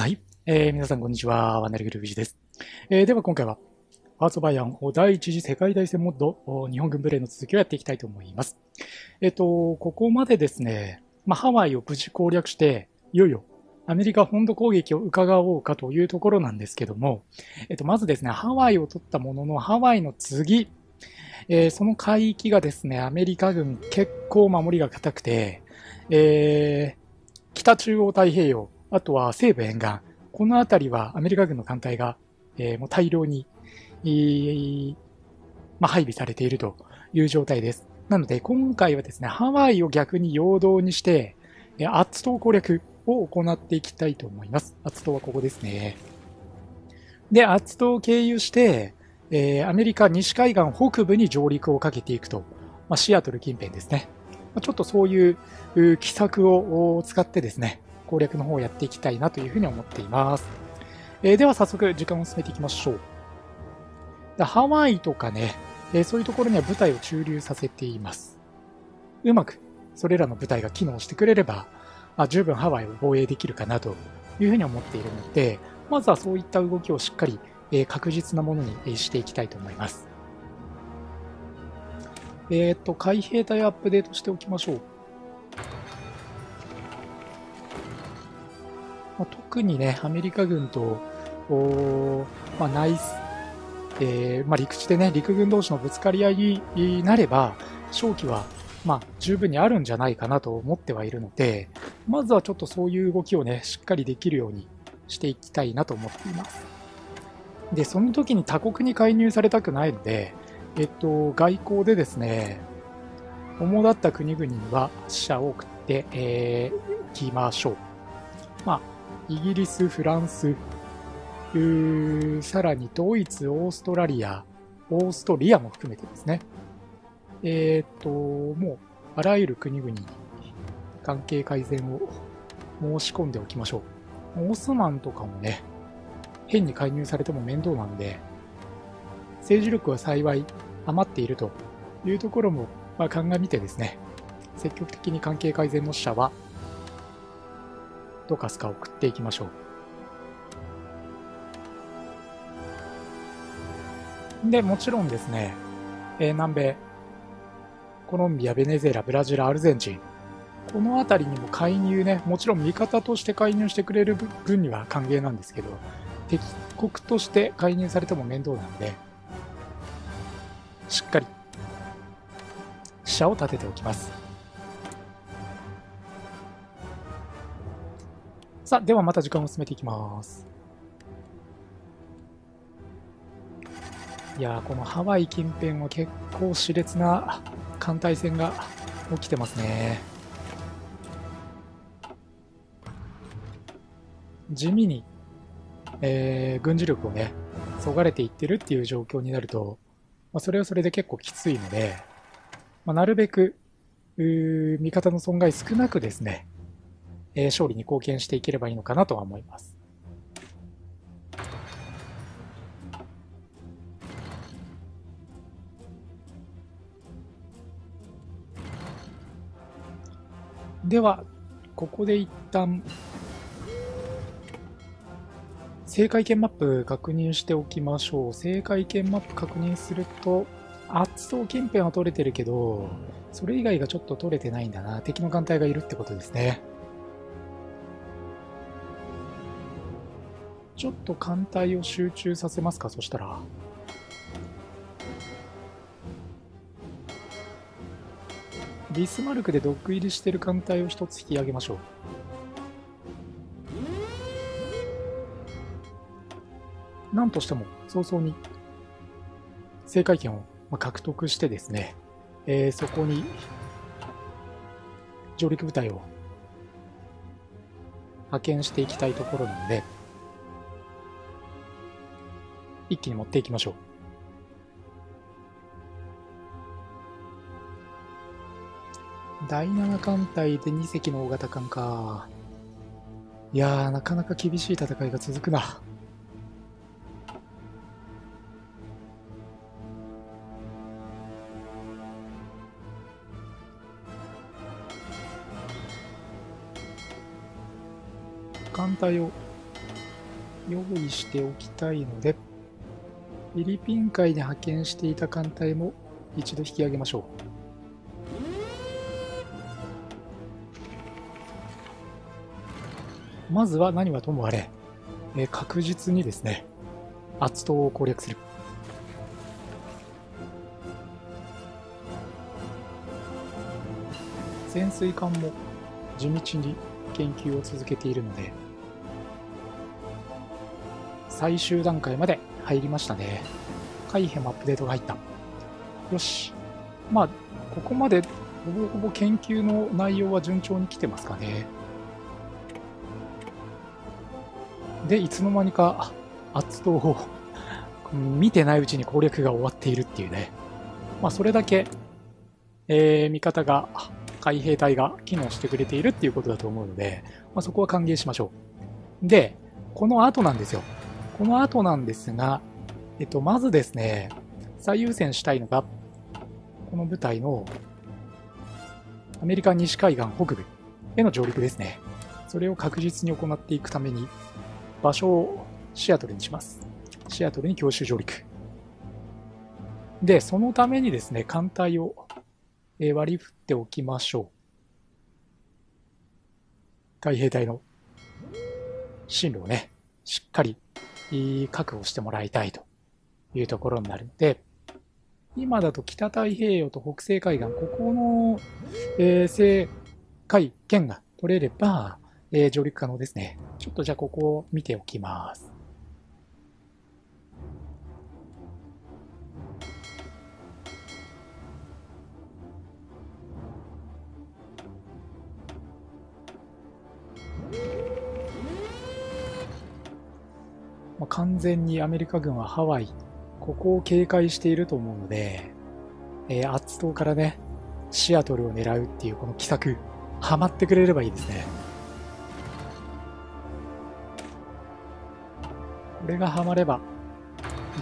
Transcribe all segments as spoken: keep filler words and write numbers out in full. はい、えー、皆さんこんにちは、ワンダルグルージです。えー、では今回はハーツ・オブ・アイアン第一次世界大戦モッド日本軍部隊の続きをやっていきたいと思います。えっ、ー、とここまでですね、まあ、ハワイを無事攻略していよいよアメリカ本土攻撃を伺おうかというところなんですけども、えっ、ー、とまずですね、ハワイを取ったもののハワイの次、えー、その海域がですね、アメリカ軍結構守りが固くて、えー、北中央太平洋、あとは西部沿岸、この辺りはアメリカ軍の艦隊が、えー、もう大量に、えーまあ、配備されているという状態です。なので今回はですね、ハワイを逆に陽動にして、えー、アツ島攻略を行っていきたいと思います。アツ島はここですね。で、アツ島を経由して、えー、アメリカ西海岸北部に上陸をかけていくと、まあ、シアトル近辺ですね。まあ、ちょっとそういう奇策を使ってですね、攻略の方をやっていきたいなというふうに思っています。えー、では早速時間を進めていきましょう。ハワイとかね、えー、そういうところには部隊を駐留させています。うまくそれらの部隊が機能してくれれば、あ、十分ハワイを防衛できるかなというふうに思っているので、まずはそういった動きをしっかり、えー、確実なものにしていきたいと思います。えー、っと、海兵隊をアップデートしておきましょう。特にね、アメリカ軍と、まあ、内、えーまあ、陸地でね、陸軍同士のぶつかり合いになれば、勝機は、まあ、十分にあるんじゃないかなと思ってはいるので、まずはちょっとそういう動きをね、しっかりできるようにしていきたいなと思っています。で、その時に他国に介入されたくないので、えっと、外交でですね、主だった国々には死者を送って、えー、いきましょう。まあイギリス、フランス、さらにドイツ、オーストラリア、オーストリアも含めてですね、えっと、もうあらゆる国々に関係改善を申し込んでおきましょう。オスマンとかもね、変に介入されても面倒なので、政治力は幸い余っているというところも、まあ、鑑みてですね、積極的に関係改善の使者は、どかすか送っていきましょう。で、もちろんですね、えー、南米、コロンビア、ベネズエラ、ブラジル、アルゼンチン、この辺りにも介入ね、もちろん味方として介入してくれる分には歓迎なんですけど、敵国として介入されても面倒なので、しっかり使者を立てておきます。さあ、ではまた時間を進めていきます。いやー、このハワイ近辺は結構熾烈な艦隊戦が起きてますね。地味に、えー、軍事力をね、そがれていってるっていう状況になると、まあ、それはそれで結構きついので、まあ、なるべくうー味方の損害少なくですね、えー、勝利に貢献していければいいのかなとは思います。では、ここで一旦、制海圏マップ確認しておきましょう。制海圏マップ確認すると、圧倒近辺は取れてるけど、それ以外がちょっと取れてないんだな。敵の艦隊がいるってことですね。ちょっと艦隊を集中させますか、そしたら。ビスマルクでドッグ入りしてる艦隊を一つ引き上げましょう。なんとしても早々に制海権を獲得してですね、えー、そこに上陸部隊を派遣していきたいところなので、一気に持っていきましょう。だいなな艦隊でに隻の大型艦か。いやー、なかなか厳しい戦いが続くな。艦隊を用意しておきたいので、フィリピン海で派遣していた艦隊も一度引き上げましょう。まずは何はともあれ、えー、確実にですね、アツ島を攻略する。潜水艦も地道に研究を続けているので、最終段階まで入りましたね。海兵もアップデートが入った。よし。まあ、ここまでほぼほぼ研究の内容は順調に来てますかね。で、いつの間にかアツ島を見てないうちに攻略が終わっているっていうね。まあ、それだけ、えー、味方が、海兵隊が機能してくれているっていうことだと思うので、まあ、そこは歓迎しましょう。で、この後なんですよ。この後なんですが、えっと、まずですね、最優先したいのが、この部隊のアメリカ西海岸北部への上陸ですね。それを確実に行っていくために、場所をシアトルにします。シアトルに強襲上陸。で、そのためにですね、艦隊を割り振っておきましょう。海兵隊の進路をね、しっかり確保してもらいたいというところになるので、今だと北太平洋と北西海岸、ここの、えー、西海圏が取れれば、えー、上陸可能ですね。ちょっとじゃあここを見ておきます。まあ、完全にアメリカ軍はハワイ、ここを警戒していると思うので、えー、アツ島からね、シアトルを狙うっていうこの奇策、ハマってくれればいいですね。これがハマれば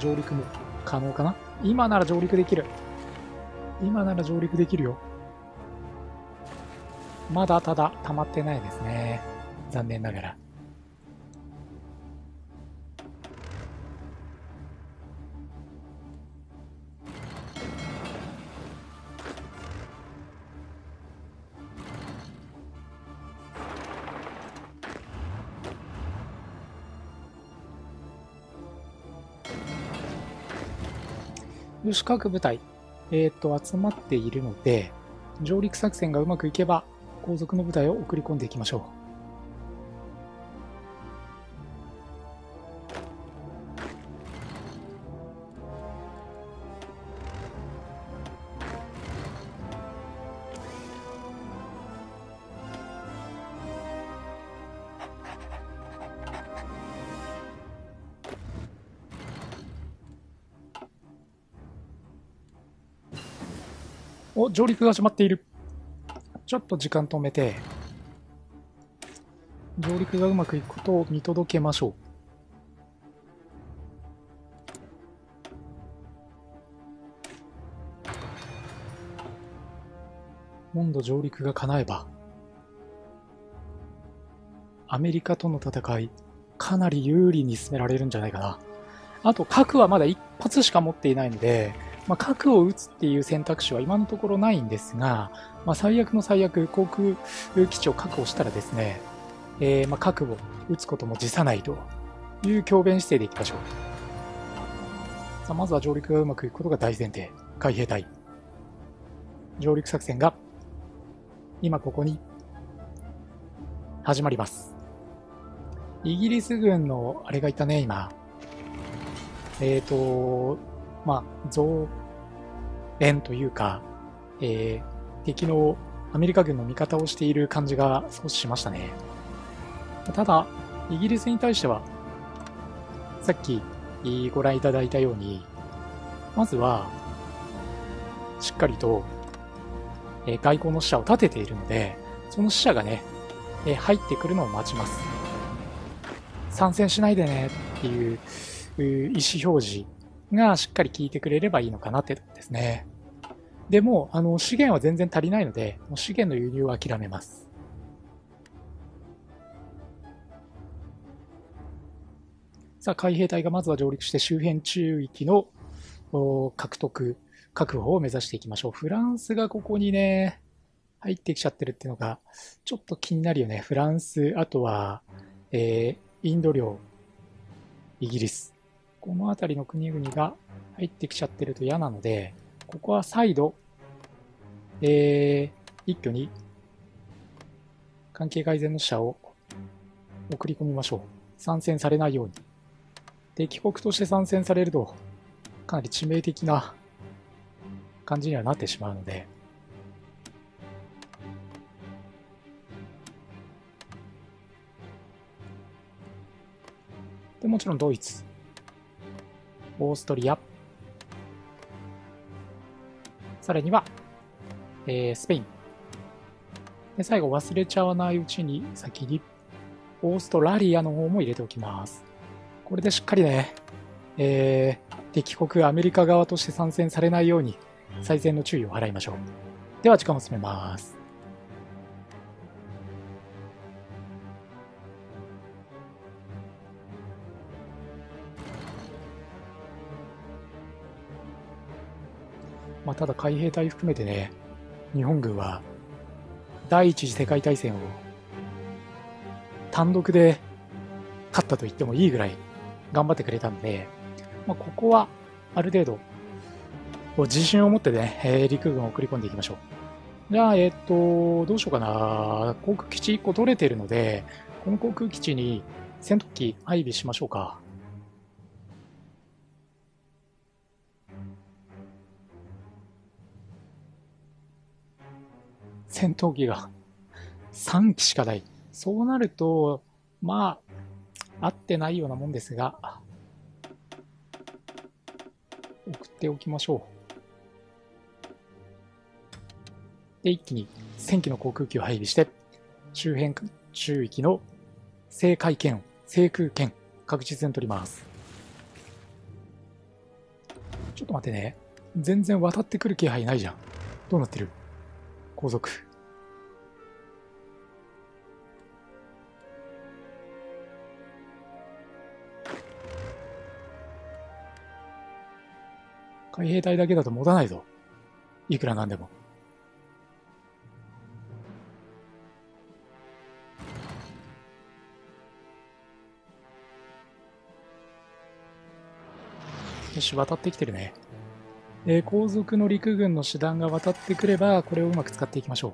上陸も可能かな。今なら上陸できる。今なら上陸できるよ。まだただ溜まってないですね。残念ながら。よし、各部隊、えー、と集まっているので、上陸作戦がうまくいけば後続の部隊を送り込んでいきましょう。お、上陸が始まっている。ちょっと時間止めて、上陸がうまくいくことを見届けましょう。今度上陸が叶えば、アメリカとの戦い、かなり有利に進められるんじゃないかな。あと、核はまだ一発しか持っていないので、まあ、核を撃つっていう選択肢は今のところないんですが、まあ、最悪の最悪、航空基地を確保したらですね、えー、まあ核を撃つことも辞さないという強弁姿勢でいきましょう。さあ、まずは上陸がうまくいくことが大前提。海兵隊。上陸作戦が今ここに始まります。イギリス軍のあれがいたね、今。えっと、まあ、増援というか、えー、敵のアメリカ軍の味方をしている感じが少ししましたね。ただ、イギリスに対しては、さっきご覧いただいたように、まずは、しっかりと、えー、外交の使者を立てているので、その使者がね、えー、入ってくるのを待ちます。参戦しないでねっていう意思表示がしっかり聞いてくれればいいのかなってとこですね。でも、あの、資源は全然足りないので、もう資源の輸入を諦めます。さあ海兵隊がまずは上陸して周辺中域の獲得、確保を目指していきましょう。フランスがここにね、入ってきちゃってるっていうのが、ちょっと気になるよね。フランス、あとは、えー、インド領、イギリス。この辺りの国々が入ってきちゃってると嫌なので、ここは再度、えー、一挙に関係改善の使者を送り込みましょう。参戦されないように。敵国として参戦されると、かなり致命的な感じにはなってしまうので、でもちろんドイツ、オーストリア、さらには、えー、スペインで、最後忘れちゃわないうちに先にオーストラリアの方も入れておきます。これでしっかりね、えー、敵国アメリカ側として参戦されないように最善の注意を払いましょう。では時間を進めます。まあ、ただ海兵隊含めてね、日本軍は第一次世界大戦を単独で勝ったと言ってもいいぐらい頑張ってくれたんで、まあ、ここはある程度自信を持ってね、えー、陸軍を送り込んでいきましょう。じゃあ、えっと、どうしようかな。航空基地いっこ取れてるので、この航空基地に戦闘機配備しましょうか。戦闘機がさんきしかない。そうなると、まあ、合ってないようなもんですが、送っておきましょう。で、一気にせんきの航空機を配備して、周辺中域の制海権、制空権、確実に取ります。ちょっと待ってね。全然渡ってくる気配ないじゃん。どうなってる？後続。海兵隊だけだと持たないぞ。いくらなんでも。よし、渡ってきてるね。えー、後続の陸軍の師団が渡ってくれば、これをうまく使っていきましょう。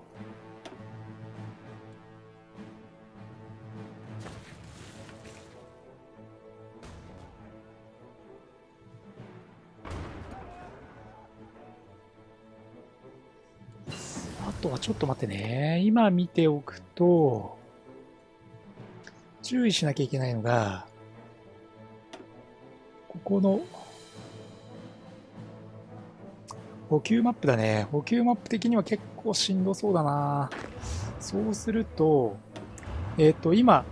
あとはちょっと待ってね。今見ておくと、注意しなきゃいけないのが、ここの、補給マップだね。補給マップ的には結構しんどそうだな。そうすると、えっと、今、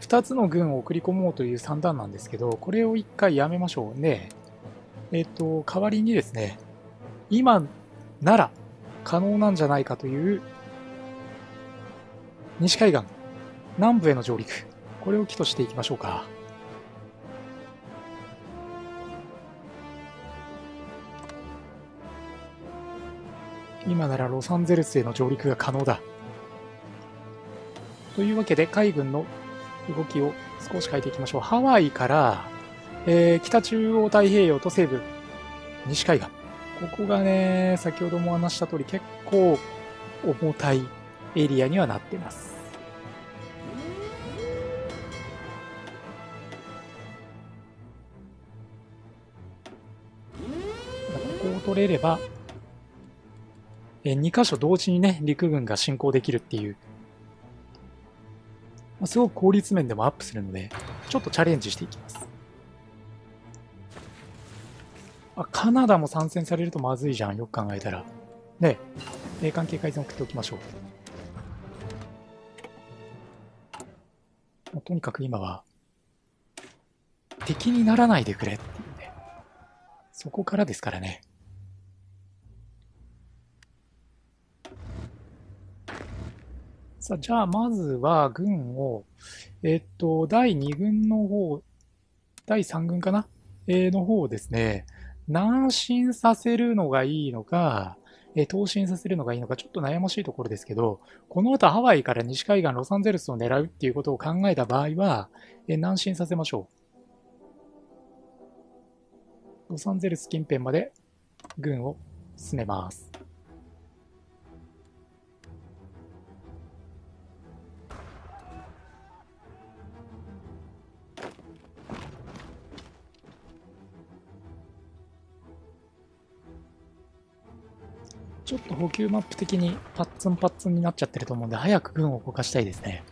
ふたつの軍を送り込もうという算段なんですけど、これをいっかいやめましょうね。えっと、代わりにですね、今なら可能なんじゃないかという、西海岸、南部への上陸。これを起としていきましょうか。今ならロサンゼルスへの上陸が可能だ。というわけで海軍の動きを少し変えていきましょう。ハワイから、えー、北中央太平洋と西部、西海岸。ここがね、先ほども話した通り結構重たいエリアにはなってます。ここを取れれば、にか所同時にね、陸軍が進攻できるっていう、すごく効率面でもアップするので、ちょっとチャレンジしていきます。あ、カナダも参戦されるとまずいじゃん、よく考えたら。ね、関係改善を送っておきましょう。とにかく今は、敵にならないでくれっていうね、そこからですからね。さあ、じゃあ、まずは、軍を、えっと、だいに軍の方だいさん軍かな、えー、の方をですね、南進させるのがいいのか、えー、東進させるのがいいのか、ちょっと悩ましいところですけど、この後ハワイから西海岸ロサンゼルスを狙うっていうことを考えた場合は、えー、南進させましょう。ロサンゼルス近辺まで軍を進めます。ちょっと補給マップ的にパッツンパッツンになっちゃってると思うんで、早く軍を動かしたいですね。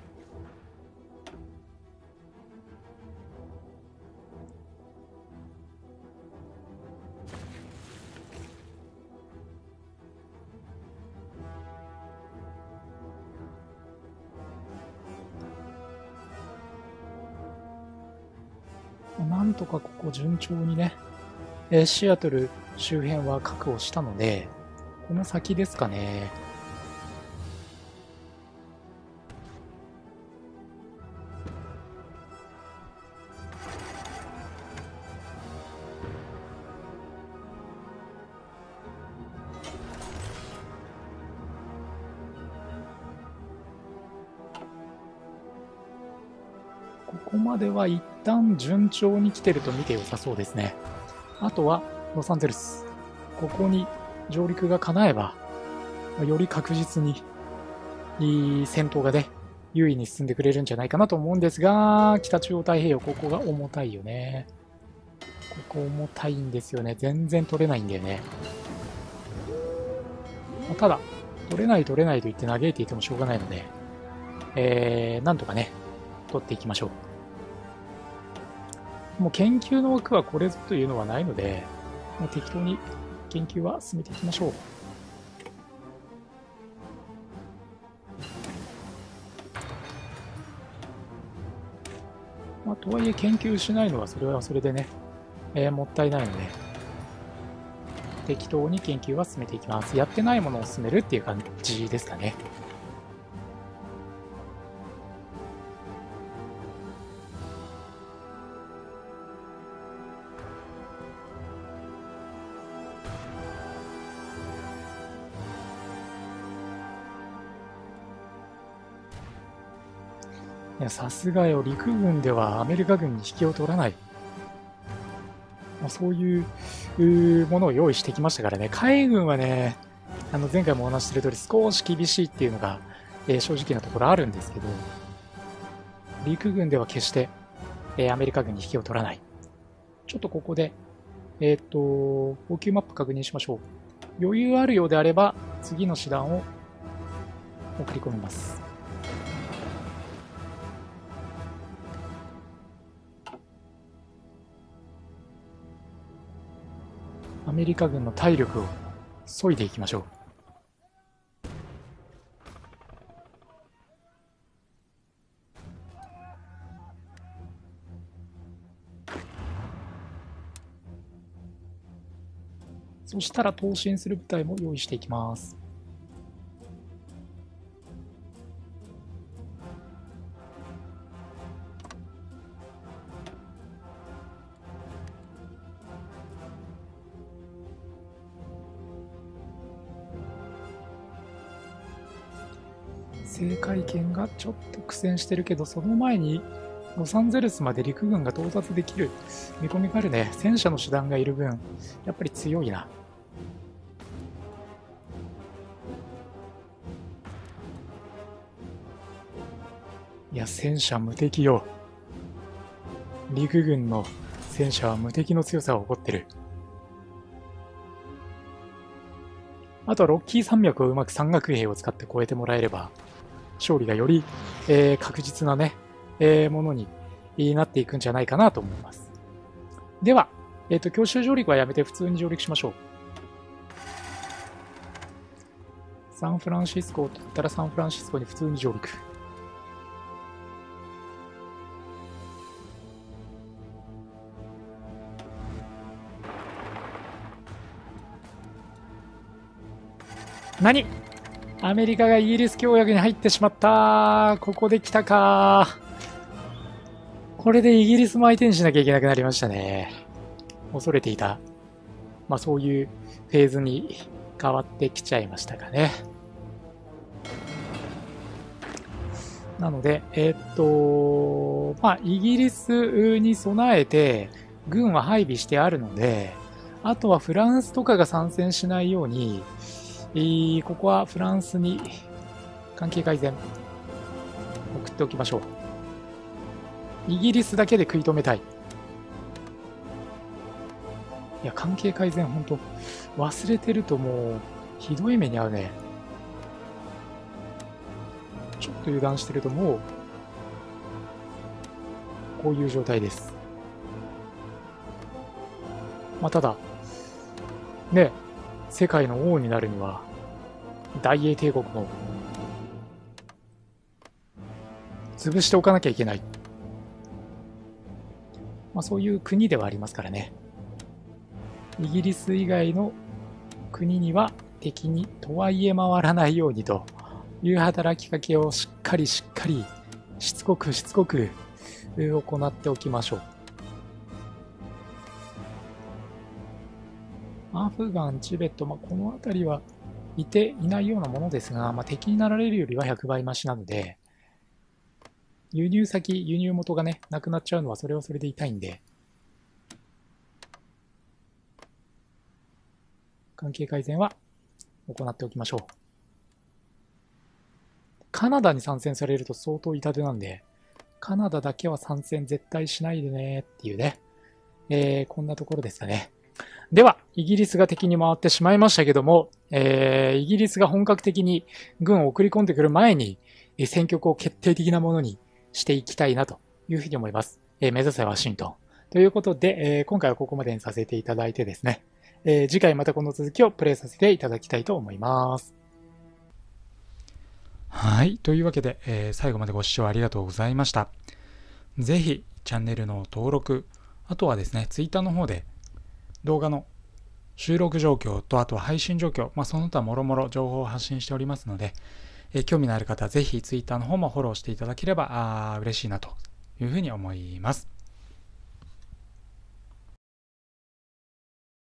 なんとかここ順調にね、えー、シアトル周辺は確保したので、この先ですかね。ここまでは一旦順調に来てると見て良さそうですね。あとはロサンゼルス。ここに上陸が叶えば、より確実にいい戦闘がね、優位に進んでくれるんじゃないかなと思うんですが、北中央太平洋、ここが重たいよね。ここ重たいんですよね。全然取れないんだよね。まあ、ただ、取れない取れないと言って嘆いていてもしょうがないので、えー、なんとかね、取っていきましょう。もう研究の枠はこれぞというのはないので、もう適当に研究は進めていきましょう。まあ、とはいえ研究しないのはそれはそれでね、えー、もったいないので、適当に研究は進めていきます。やってないものを進めるっていう感じですかね。いや、さすがよ、陸軍ではアメリカ軍に引けを取らない。まあ、そういう、うーものを用意してきましたからね。海軍はね、あの前回もお話ししてる通り少し厳しいっていうのが、えー、正直なところあるんですけど、陸軍では決して、えー、アメリカ軍に引けを取らない。ちょっとここで、えー、っと、補給マップ確認しましょう。余裕あるようであれば、次の師団を送り込みます。アメリカ軍の体力を削いでいきましょう。そしたら投進する部隊も用意していきます。制海権がちょっと苦戦してるけど、その前にロサンゼルスまで陸軍が到達できる見込みがあるね。戦車の師団がいる分、やっぱり強いな。いや、戦車無敵よ。陸軍の戦車は無敵の強さを誇ってる。あとはロッキー山脈をうまく山岳兵を使って越えてもらえれば、勝利がより、えー、確実なね、えー、ものになっていくんじゃないかなと思います。では、えっと、強襲上陸はやめて普通に上陸しましょう。サンフランシスコを取ったらサンフランシスコに普通に上陸。何？アメリカがイギリス協約に入ってしまった。ここで来たか。これでイギリスも相手にしなきゃいけなくなりましたね。恐れていた。まあそういうフェーズに変わってきちゃいましたかね。なので、えー、っと、まあイギリスに備えて軍は配備してあるので、あとはフランスとかが参戦しないように、えー、ここはフランスに関係改善送っておきましょう。イギリスだけで食い止めたい。いや、関係改善ほんと忘れてるともうひどい目に遭うね。ちょっと油断してるともうこういう状態です。まあただね、世界の王になるには大英帝国の潰しておかなきゃいけない、まあ、そういう国ではありますからね。イギリス以外の国には敵にとはいえ回らないようにという働きかけをしっかりしっかりしつこくしつこく行っておきましょう。アフガン、チベット、まあ、この辺りはいていないようなものですが、まあ、敵になられるよりはひゃくばい増しなので、輸入先、輸入元がね、なくなっちゃうのはそれはそれで痛いんで、関係改善は行っておきましょう。カナダに参戦されると相当痛手なんで、カナダだけは参戦絶対しないでねっていうね、えー、こんなところですかね。では、イギリスが敵に回ってしまいましたけども、えー、イギリスが本格的に軍を送り込んでくる前に、戦局を決定的なものにしていきたいなというふうに思います。えー、目指せワシントン。ということで、えー、今回はここまでにさせていただいてですね、えー、次回またこの続きをプレイさせていただきたいと思います。はい。というわけで、えー、最後までご視聴ありがとうございました。ぜひ、チャンネルの登録、あとはですね、Twitter の方で動画の収録状況と、あとは配信状況、まあ、その他もろもろ情報を発信しておりますので、えー、興味のある方はぜひ Twitter の方もフォローしていただければあ嬉しいなというふうに思います。